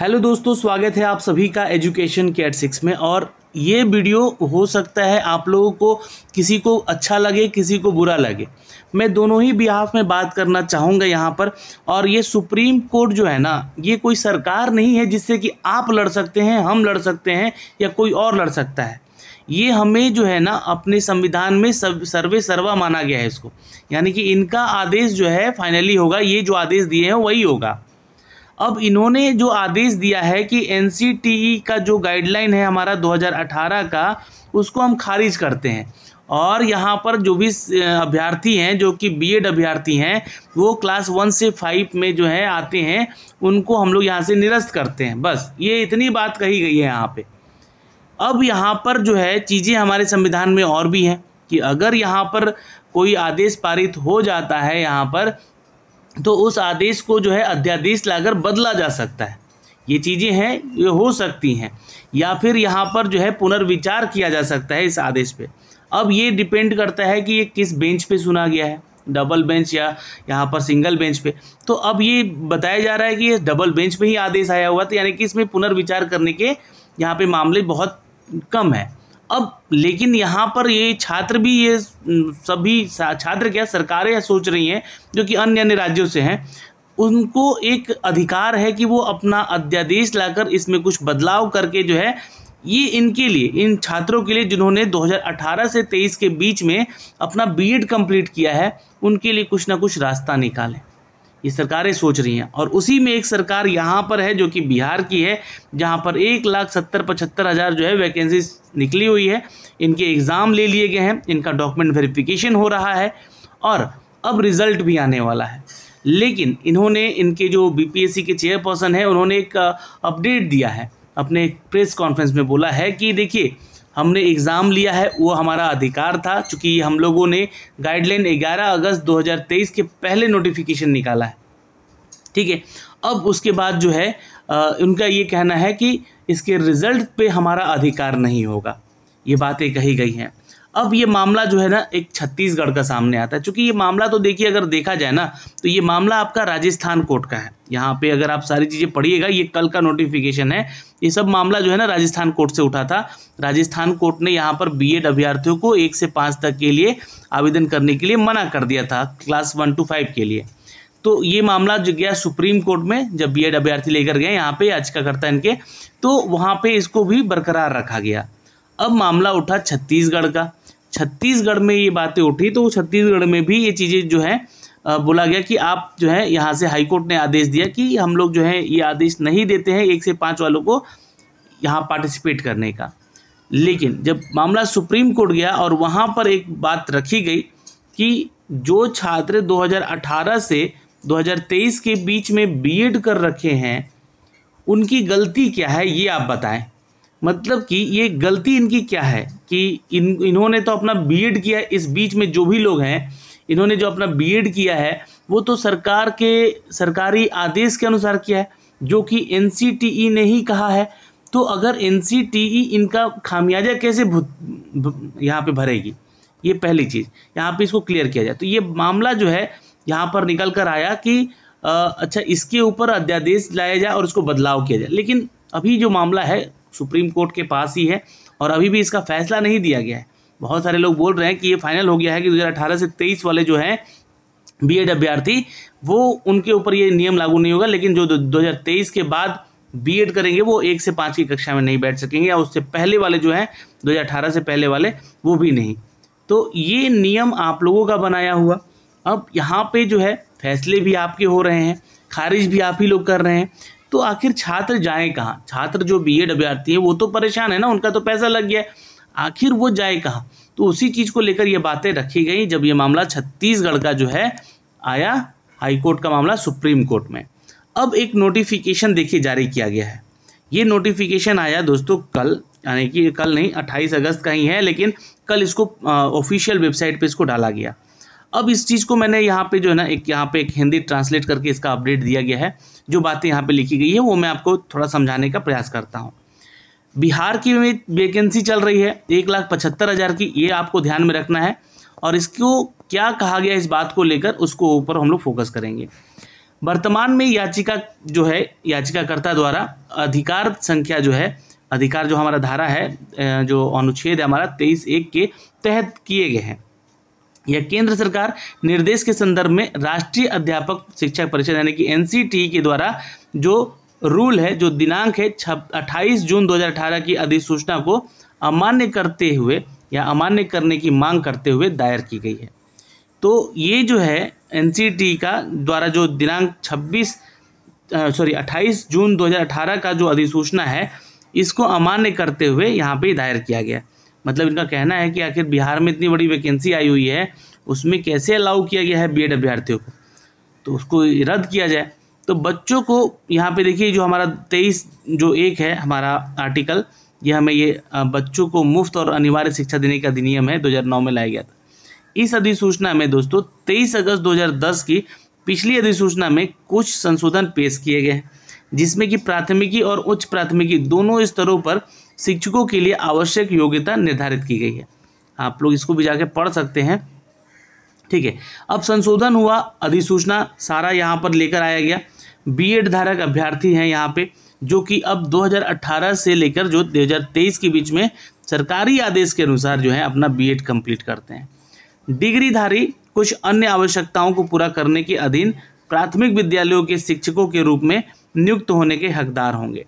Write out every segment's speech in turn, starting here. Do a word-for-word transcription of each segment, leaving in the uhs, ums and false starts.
Hello दोस्तों, स्वागत है आप सभी का एजुकेशन कैट सिक्स में। और ये वीडियो हो सकता है आप लोगों को किसी को अच्छा लगे, किसी को बुरा लगे। मैं दोनों ही बिहाफ में बात करना चाहूँगा यहाँ पर। और ये सुप्रीम कोर्ट जो है ना, ये कोई सरकार नहीं है जिससे कि आप लड़ सकते हैं, हम लड़ सकते हैं या कोई और लड़ सकता है। ये हमें जो है ना अपने संविधान में सब सर्वे सर्वा माना गया है इसको, यानी कि इनका आदेश जो है फाइनली होगा, ये जो आदेश दिए हैं वही होगा। अब इन्होंने जो आदेश दिया है कि एनसीटीई का जो गाइडलाइन है हमारा दो हज़ार अठारह का, उसको हम खारिज करते हैं। और यहाँ पर जो भी अभ्यर्थी हैं जो कि बीएड अभ्यर्थी हैं, वो क्लास वन से फाइव में जो है आते हैं, उनको हम लोग यहाँ से निरस्त करते हैं। बस ये इतनी बात कही गई है यहाँ पे। अब यहाँ पर जो है चीज़ें हमारे संविधान में और भी हैं कि अगर यहाँ पर कोई आदेश पारित हो जाता है यहाँ पर, तो उस आदेश को जो है अध्यादेश लाकर बदला जा सकता है। ये चीज़ें हैं, ये हो सकती हैं, या फिर यहाँ पर जो है पुनर्विचार किया जा सकता है इस आदेश पे। अब ये डिपेंड करता है कि ये किस बेंच पे सुना गया है, डबल बेंच या यहाँ पर सिंगल बेंच पे। तो अब ये बताया जा रहा है कि ये डबल बेंच पे ही आदेश आया हुआ था, यानी कि इसमें पुनर्विचार करने के यहाँ पर मामले बहुत कम है। अब लेकिन यहाँ पर ये छात्र भी, ये सभी छात्र क्या सरकारें सोच रही हैं जो कि अन्य अन्य राज्यों से हैं, उनको एक अधिकार है कि वो अपना अध्यादेश लाकर इसमें कुछ बदलाव करके जो है, ये इनके लिए, इन छात्रों के लिए जिन्होंने दो हज़ार अठारह से तेईस के बीच में अपना बीएड कंप्लीट किया है, उनके लिए कुछ ना कुछ रास्ता निकालें, ये सरकारें सोच रही हैं। और उसी में एक सरकार यहाँ पर है जो कि बिहार की है, जहाँ पर एक लाख सत्तर पचहत्तर हज़ार जो है वैकेंसी निकली हुई है। इनके एग्ज़ाम ले लिए गए हैं, इनका डॉक्यूमेंट वेरिफिकेशन हो रहा है और अब रिज़ल्ट भी आने वाला है। लेकिन इन्होंने, इनके जो बीपीएससी के चेयरपर्सन हैं, उन्होंने एक अपडेट दिया है, अपने प्रेस कॉन्फ्रेंस में बोला है कि देखिए, हमने एग्ज़ाम लिया है, वो हमारा अधिकार था, चूँकि हम लोगों ने गाइडलाइन ग्यारह अगस्त दो हज़ार तेईस के पहले नोटिफिकेशन निकाला है, ठीक है। अब उसके बाद जो है आ, उनका ये कहना है कि इसके रिज़ल्ट पे हमारा अधिकार नहीं होगा, ये बातें कही गई हैं। अब ये मामला जो है ना एक छत्तीसगढ़ का सामने आता है, चूँकि ये मामला तो देखिए अगर देखा जाए ना, तो ये मामला आपका राजस्थान कोर्ट का है। यहाँ पे अगर आप सारी चीज़ें पढ़िएगा, ये कल का नोटिफिकेशन है, ये सब मामला जो है ना राजस्थान कोर्ट से उठा था। राजस्थान कोर्ट ने यहाँ पर बीएड अभ्यर्थियों को एक से पाँच तक के लिए आवेदन करने के लिए मना कर दिया था, क्लास वन टू फाइव के लिए। तो ये मामला जो गया सुप्रीम कोर्ट में, जब बीएड अभ्यर्थी लेकर गए यहाँ पे याचिकाकर्ता इनके, तो वहाँ पे इसको भी बरकरार रखा गया। अब मामला उठा छत्तीसगढ़ का। छत्तीसगढ़ में ये बातें उठी, तो छत्तीसगढ़ में भी ये चीज़ें जो है बोला गया कि आप जो है, यहाँ से हाईकोर्ट ने आदेश दिया कि हम लोग जो है ये आदेश नहीं देते हैं एक से पाँच वालों को यहाँ पार्टिसिपेट करने का। लेकिन जब मामला सुप्रीम कोर्ट गया और वहाँ पर एक बात रखी गई कि जो छात्र दो हज़ार अठारह से दो हज़ार तेईस के बीच में बीएड कर रखे हैं, उनकी गलती क्या है ये आप बताएं। मतलब कि ये गलती इनकी क्या है कि इन इन्होंने तो अपना बीएड किया है, इस बीच में जो भी लोग हैं इन्होंने जो अपना बीएड किया है वो तो सरकार के सरकारी आदेश के अनुसार किया है, जो कि एनसीटीई ने ही कहा है। तो अगर एनसीटीई इनका खामियाजा कैसे भुत, भुत, यहाँ पे भरेगी, ये पहली चीज़ यहाँ पे इसको क्लियर किया जाए। तो ये मामला जो है यहाँ पर निकल कर आया कि आ, अच्छा इसके ऊपर अध्यादेश लाया जाए और उसको बदलाव किया जाए। लेकिन अभी जो मामला है सुप्रीम कोर्ट के पास ही है और अभी भी इसका फैसला नहीं दिया गया है। बहुत सारे लोग बोल रहे हैं कि ये फाइनल हो गया है कि दो हज़ार अठारह से तेईस वाले जो हैं बीएड अभ्यर्थी, वो उनके ऊपर ये नियम लागू नहीं होगा, लेकिन जो दो हज़ार तेईस के बाद बीएड करेंगे वो एक से पाँच की कक्षा में नहीं बैठ सकेंगे, या उससे पहले वाले जो हैं दो हज़ार अठारह से पहले वाले वो भी नहीं। तो ये नियम आप लोगों का बनाया हुआ। अब यहाँ पे जो है फैसले भी आपके हो रहे हैं, खारिज भी आप ही लोग कर रहे हैं, तो आखिर छात्र जाए कहाँ? छात्र जो बीएड अभ्यर्थी है वो तो परेशान है ना, उनका तो पैसा लग गया, आखिर वो जाए कहाँ? तो उसी चीज़ को लेकर ये बातें रखी गई जब ये मामला छत्तीसगढ़ का जो है आया, हाईकोर्ट का मामला सुप्रीम कोर्ट में। अब एक नोटिफिकेशन देखिए जारी किया गया है। ये नोटिफिकेशन आया दोस्तों कल, यानी कि कल नहीं अट्ठाईस अगस्त का ही है, लेकिन कल इसको ऑफिशियल वेबसाइट पर इसको डाला गया। अब इस चीज़ को मैंने यहाँ पे जो है ना एक यहाँ पे एक हिंदी ट्रांसलेट करके इसका अपडेट दिया गया है। जो बातें यहाँ पे लिखी गई है वो मैं आपको थोड़ा समझाने का प्रयास करता हूँ। बिहार की वैकेंसी चल रही है एक लाख पचहत्तर हज़ार की, ये आपको ध्यान में रखना है। और इसको क्या कहा गया इस बात को लेकर, उसको ऊपर हम लोग फोकस करेंगे। वर्तमान में याचिका जो है याचिकाकर्ता द्वारा अधिकार संख्या जो है अधिकार जो हमारा धारा है जो अनुच्छेद है हमारा तेईस एक के तहत किए गए हैं। यह केंद्र सरकार निर्देश के संदर्भ में राष्ट्रीय अध्यापक शिक्षा परिषद यानी कि एनसीटीई के द्वारा जो रूल है जो दिनांक है अट्ठाईस जून दो हज़ार अठारह की अधिसूचना को अमान्य करते हुए या अमान्य करने की मांग करते हुए दायर की गई है। तो ये जो है एनसीटी का द्वारा जो दिनांक छब्बीस सॉरी अट्ठाईस जून दो हज़ार अठारह का जो अधिसूचना है इसको अमान्य करते हुए यहाँ पे दायर किया गया। मतलब इनका कहना है कि आखिर बिहार में इतनी बड़ी वैकेंसी आई हुई है उसमें कैसे अलाउ किया गया है बीएड अभ्यर्थियों को, तो उसको रद्द किया जाए। तो बच्चों को यहाँ पे देखिए जो हमारा तेईस जो एक है हमारा आर्टिकल यह हमें ये बच्चों को मुफ्त और अनिवार्य शिक्षा देने का अधिनियम है दो हज़ार नौ में लाया गया था। इस अधिसूचना में दोस्तों तेईस अगस्त दो हज़ार दस की पिछली अधिसूचना में कुछ संशोधन पेश किए गए हैं जिसमें कि प्राथमिकी और उच्च प्राथमिकी दोनों स्तरों पर शिक्षकों के लिए आवश्यक योग्यता निर्धारित की गई है। आप लोग इसको भी जाके पढ़ सकते हैं, ठीक है। अब संशोधन हुआ अधिसूचना सारा यहाँ पर लेकर आया गया। बीएड धारक अभ्यर्थी हैं यहाँ पे जो कि अब दो हज़ार अठारह से लेकर जो दो हज़ार तेईस के बीच में सरकारी आदेश के अनुसार जो है अपना बीएड कंप्लीट करते हैं। डिग्रीधारी कुछ अन्य आवश्यकताओं को पूरा करने के अधीन प्राथमिक विद्यालयों के शिक्षकों के रूप में नियुक्त होने के हकदार होंगे।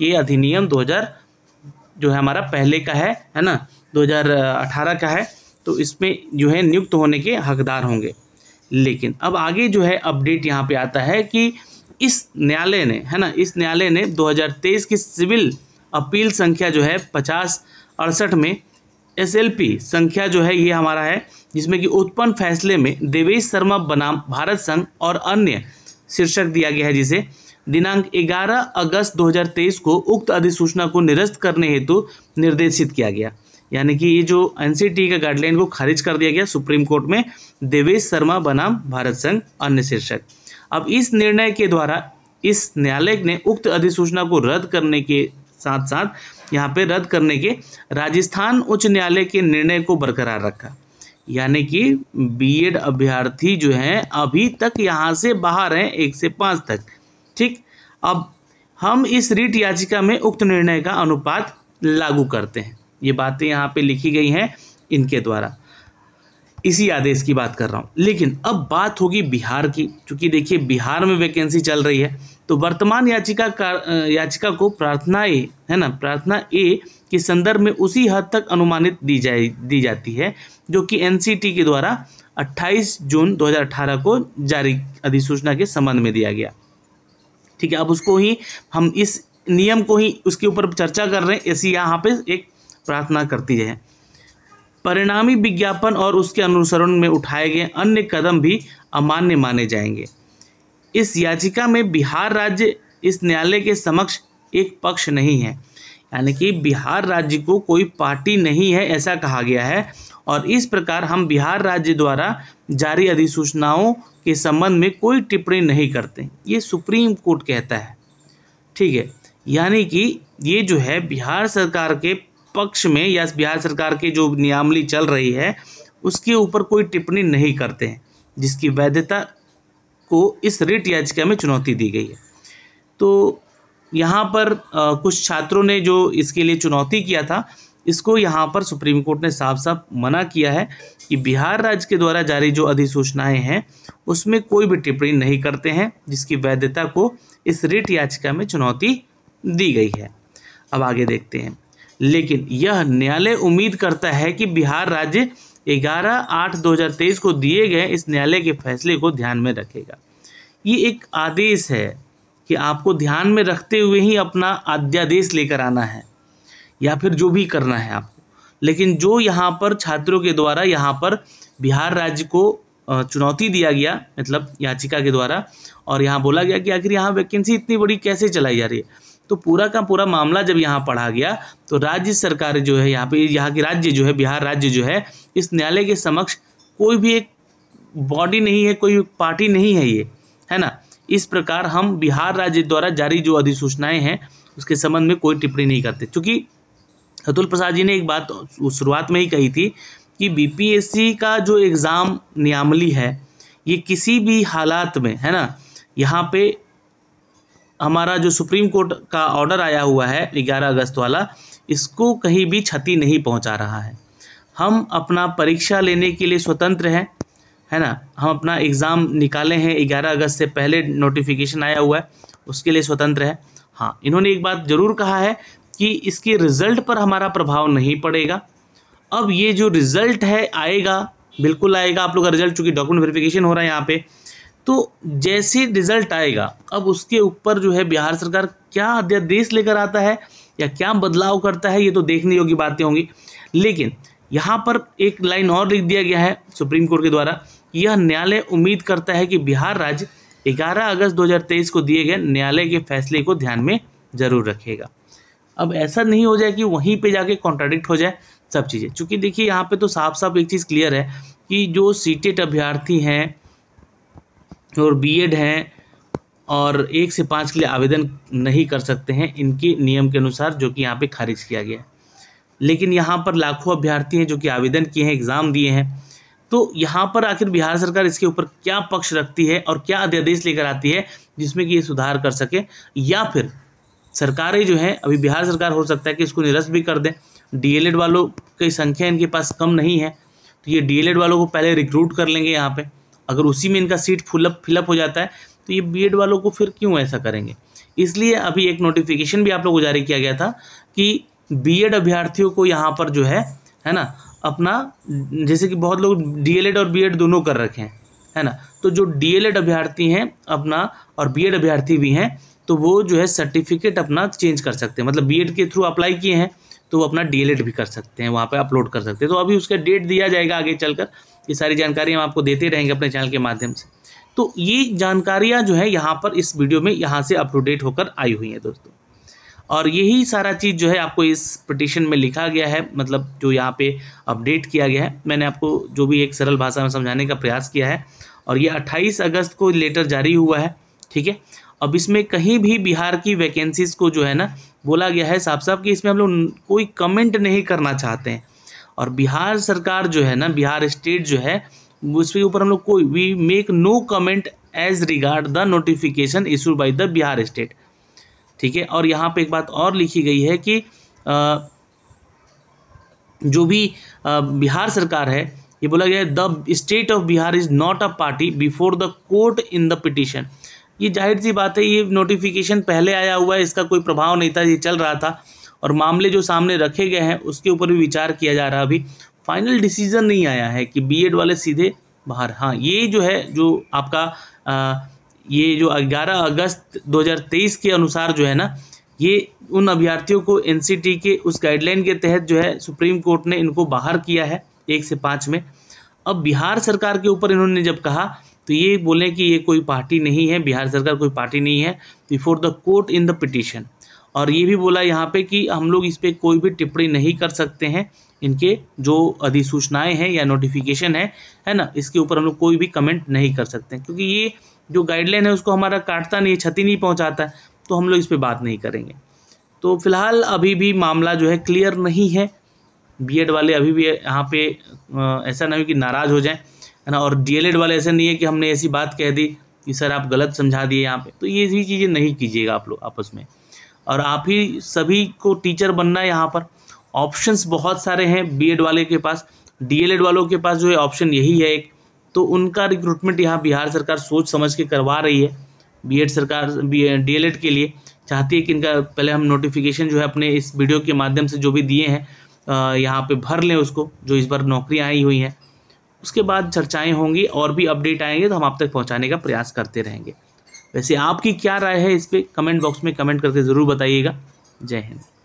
ये अधिनियम दो हज़ार जो है हमारा पहले का है है ना दो हज़ार अठारह का है, तो इसमें जो है नियुक्त होने के हकदार होंगे। लेकिन अब आगे जो है अपडेट यहाँ पे आता है कि इस न्यायालय ने है ना इस न्यायालय ने दो हज़ार तेईस की सिविल अपील संख्या जो है पचास अड़सठ में एसएलपी संख्या जो है ये हमारा है जिसमें कि उत्पन्न फैसले में देवेश शर्मा बनाम भारत संघ और अन्य शीर्षक दिया गया है जिसे दिनांक ग्यारह अगस्त दो हज़ार तेईस को उक्त अधिसूचना को निरस्त करने हेतु निर्देशित किया गया। यानी कि ये जो एनसीटी का गाइडलाइन को खारिज कर दिया गया सुप्रीम कोर्ट में देवेश शर्मा बनाम भारत संघ अन्य शीर्षक। अब इस निर्णय के द्वारा इस न्यायालय ने उक्त अधिसूचना को रद्द करने के साथ साथ यहाँ पे रद्द करने के राजस्थान उच्च न्यायालय के निर्णय को बरकरार रखा। यानी कि बीएड अभ्यर्थी जो हैं अभी तक यहाँ से बाहर हैं एक से पाँच तक, ठीक। अब हम इस रिट याचिका में उक्त निर्णय का अनुपात लागू करते हैं, ये बातें यहाँ पे लिखी गई हैं इनके द्वारा, इसी आदेश की बात कर रहा हूँ। लेकिन अब बात होगी बिहार की, क्योंकि देखिए बिहार में वैकेंसी चल रही है। तो वर्तमान याचिका याचिका को प्रार्थना ए है ना प्रार्थना ए के संदर्भ में उसी हद तक अनुमानित दी जाए दी जाती है जो कि एनसीटी के द्वारा अट्ठाईस जून दो हज़ार अठारह को जारी अधिसूचना के संबंध में दिया गया, ठीक है। अब उसको ही हम इस नियम को ही उसके ऊपर चर्चा कर रहे हैं, ऐसी यहाँ पे एक प्रार्थना करती है। परिणामी विज्ञापन और उसके अनुसरण में उठाए गए अन्य कदम भी अमान्य माने जाएंगे। इस याचिका में बिहार राज्य इस न्यायालय के समक्ष एक पक्ष नहीं है, यानी कि बिहार राज्य को कोई पार्टी नहीं है ऐसा कहा गया है। और इस प्रकार हम बिहार राज्य द्वारा जारी अधिसूचनाओं के संबंध में कोई टिप्पणी नहीं करते, ये सुप्रीम कोर्ट कहता है, ठीक है। यानी कि ये जो है बिहार सरकार के पक्ष में या बिहार सरकार के जो नियमावली चल रही है उसके ऊपर कोई टिप्पणी नहीं करते हैं, जिसकी वैधता को इस रिट याचिका में चुनौती दी गई है। तो यहाँ पर आ, कुछ छात्रों ने जो इसके लिए चुनौती किया था इसको यहाँ पर सुप्रीम कोर्ट ने साफ साफ मना किया है कि बिहार राज्य के द्वारा जारी जो अधिसूचनाएँ हैं उसमें कोई भी टिप्पणी नहीं करते हैं, जिसकी वैधता को इस रिट याचिका में चुनौती दी गई है। अब आगे देखते हैं। लेकिन यह न्यायालय उम्मीद करता है कि बिहार राज्य ग्यारह आठ दो हज़ार तेईस को दिए गए इस न्यायालय के फैसले को ध्यान में रखेगा। ये एक आदेश है कि आपको ध्यान में रखते हुए ही अपना अध्यादेश लेकर आना है या फिर जो भी करना है आपको। लेकिन जो यहाँ पर छात्रों के द्वारा यहाँ पर बिहार राज्य को चुनौती दिया गया मतलब याचिका के द्वारा, और यहाँ बोला गया कि आखिर यहाँ वैकेंसी इतनी बड़ी कैसे चलाई जा रही है, तो पूरा का पूरा मामला जब यहाँ पढ़ा गया तो राज्य सरकार जो है यहाँ पे यहाँ की राज्य जो है बिहार राज्य जो है इस न्यायालय के समक्ष कोई भी एक बॉडी नहीं है, कोई पार्टी नहीं है, ये है ना। इस प्रकार हम बिहार राज्य द्वारा जारी जो अधिसूचनाएं हैं उसके संबंध में कोई टिप्पणी नहीं करते। चूँकि अतुल प्रसाद जी ने एक बात शुरुआत में ही कही थी कि बीपीएससी का जो एग्ज़ाम नियमावली है ये किसी भी हालात में है ना यहाँ पे हमारा जो सुप्रीम कोर्ट का ऑर्डर आया हुआ है ग्यारह अगस्त वाला, इसको कहीं भी क्षति नहीं पहुँचा रहा है। हम अपना परीक्षा लेने के लिए स्वतंत्र हैं, है ना। हम अपना एग्ज़ाम निकाले हैं, ग्यारह अगस्त से पहले नोटिफिकेशन आया हुआ है, उसके लिए स्वतंत्र है। हाँ, इन्होंने एक बात ज़रूर कहा है कि इसके रिज़ल्ट पर हमारा प्रभाव नहीं पड़ेगा। अब ये जो रिज़ल्ट है आएगा, बिल्कुल आएगा आप लोग का रिज़ल्ट, चूँकि डॉक्यूमेंट वेरिफिकेशन हो रहा है यहाँ पे, तो जैसे रिज़ल्ट आएगा अब उसके ऊपर जो है बिहार सरकार क्या अध्यादेश लेकर आता है या क्या बदलाव करता है, ये तो देखने योग्य बातें होंगी। लेकिन यहाँ पर एक लाइन और लिख दिया गया है सुप्रीम कोर्ट के द्वारा, यह न्यायालय उम्मीद करता है कि बिहार राज्य ग्यारह अगस्त दो हज़ार तेईस को दिए गए न्यायालय के फैसले को ध्यान में जरूर रखेगा। अब ऐसा नहीं हो जाए कि वहीं पे जाके कॉन्ट्राडिक्ट हो जाए सब चीज़ें, क्योंकि देखिए यहाँ पे तो साफ साफ एक चीज़ क्लियर है कि जो सीटेट अभ्यर्थी हैं और बीएड हैं और एक से पाँच के लिए आवेदन नहीं कर सकते हैं इनके नियम के अनुसार, जो कि यहाँ पर खारिज किया गया है। लेकिन यहाँ पर लाखों अभ्यर्थी हैं जो कि आवेदन किए हैं, एग्ज़ाम दिए हैं, तो यहाँ पर आखिर बिहार सरकार इसके ऊपर क्या पक्ष रखती है और क्या अध्यादेश लेकर आती है जिसमें कि ये सुधार कर सके, या फिर सरकारें जो हैं, अभी बिहार सरकार हो सकता है कि इसको निरस्त भी कर दें। डीएलएड वालों की संख्या इनके पास कम नहीं है, तो ये डीएलएड वालों को पहले रिक्रूट कर लेंगे यहाँ पर, अगर उसी में इनका सीट फुलअप फिलअप हो जाता है तो ये बीएड वालों को फिर क्यों ऐसा करेंगे। इसलिए अभी एक नोटिफिकेशन भी आप लोगों को जारी किया गया था कि बीएड अभ्यर्थियों को यहाँ पर जो है, है ना, अपना जैसे कि बहुत लोग डीएलएड और बीएड दोनों कर रखे हैं, है ना, तो जो डीएलएड अभ्यर्थी हैं अपना और बीएड अभ्यर्थी भी हैं तो वो जो है सर्टिफिकेट अपना चेंज कर सकते हैं, मतलब बीएड के थ्रू अप्लाई किए हैं तो वो अपना डीएलएड भी कर सकते हैं, वहाँ पे अपलोड कर सकते हैं। तो अभी उसका डेट दिया जाएगा आगे चलकर, ये सारी जानकारी हम आपको देते रहेंगे अपने चैनल के माध्यम से। तो ये जानकारियाँ जो है यहाँ पर इस वीडियो में यहाँ से अप टू डेट होकर आई हुई हैं दोस्तों, और यही सारा चीज़ जो है आपको इस पिटीशन में लिखा गया है, मतलब जो यहाँ पे अपडेट किया गया है, मैंने आपको जो भी एक सरल भाषा में समझाने का प्रयास किया है। और ये अट्ठाईस अगस्त को लेटर जारी हुआ है, ठीक है। अब इसमें कहीं भी बिहार की वैकेंसीज़ को जो है ना बोला गया है साफ साफ कि इसमें हम लोग कोई कमेंट नहीं करना चाहते हैं, और बिहार सरकार जो है ना, बिहार स्टेट जो है, उसके ऊपर हम लोग कोई we make no comment as regard the notification issue by the Bihar state, ठीक है। और यहाँ पे एक बात और लिखी गई है कि आ, जो भी आ, बिहार सरकार है, ये बोला गया है the state of Bihar is not a party before the court in the petition. ये जाहिर सी बात है, ये नोटिफिकेशन पहले आया हुआ है, इसका कोई प्रभाव नहीं था, ये चल रहा था, और मामले जो सामने रखे गए हैं उसके ऊपर भी विचार किया जा रहा है। अभी फाइनल डिसीजन नहीं आया है कि बीएड वाले सीधे बाहर। हाँ, ये जो है जो आपका आ, ये जो ग्यारह अगस्त दो हज़ार तेईस के अनुसार जो है ना, ये उन अभ्यर्थियों को एनसीटी के उस गाइडलाइन के तहत जो है सुप्रीम कोर्ट ने इनको बाहर किया है एक से पाँच में। अब बिहार सरकार के ऊपर इन्होंने जब कहा तो ये बोले कि ये कोई पार्टी नहीं है, बिहार सरकार कोई पार्टी नहीं है before the court in the petition. और ये भी बोला यहाँ पे कि हम लोग इस पर कोई भी टिप्पणी नहीं कर सकते हैं, इनके जो अधिसूचनाएँ हैं या नोटिफिकेशन है, है ना, इसके ऊपर हम लोग कोई भी कमेंट नहीं कर सकते, क्योंकि ये जो गाइडलाइन है उसको हमारा काटता नहीं, क्षति नहीं पहुंचाता है, तो हम लोग इस पे बात नहीं करेंगे। तो फिलहाल अभी भी मामला जो है क्लियर नहीं है, बीएड वाले अभी भी यहाँ पे ऐसा नहीं हो कि नाराज़ हो जाएं, है ना, और डीएलएड वाले ऐसे नहीं है कि हमने ऐसी बात कह दी कि सर आप गलत समझा दिए यहाँ पे, तो ये सभी चीज़ें नहीं कीजिएगा आप लोग आपस में। और आप ही सभी को टीचर बनना है, यहाँ पर ऑप्शंस बहुत सारे हैं बीएड वाले के पास, डीएलएड वालों के पास जो है ऑप्शन यही है एक, तो उनका रिक्रूटमेंट यहाँ बिहार सरकार सोच समझ के करवा रही है। बीएड सरकार डीएलएड के लिए चाहती है कि इनका पहले हम नोटिफिकेशन जो है अपने इस वीडियो के माध्यम से जो भी दिए हैं यहाँ पे भर लें उसको, जो इस बार नौकरियाँ आई हुई हैं, उसके बाद चर्चाएं होंगी और भी अपडेट आएंगे तो हम आप तक पहुँचाने का प्रयास करते रहेंगे। वैसे आपकी क्या राय है इस पर कमेंट बॉक्स में कमेंट करके ज़रूर बताइएगा। जय हिंद।